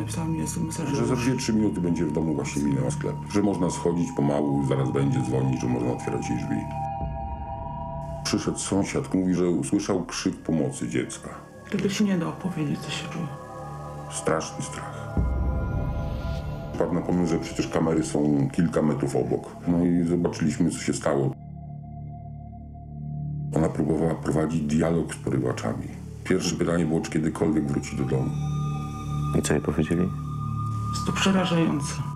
napisała mi SMS-a, że za 2-3 minuty będzie w domu, właśnie minęła sklep. Że można schodzić pomału, zaraz będzie dzwonić, że można otwierać jej drzwi. Przyszedł sąsiad, mówi, że usłyszał krzyk pomocy dziecka. Wtedy się nie da opowiedzieć, co się dzieje. Straszny strach. Padł na pomysł, że przecież kamery są kilka metrów obok. No i zobaczyliśmy, co się stało. Ona próbowała prowadzić dialog z porywaczami. Pierwsze pytanie było, czy kiedykolwiek wróci do domu. I co jej powiedzieli? Jest to przerażające.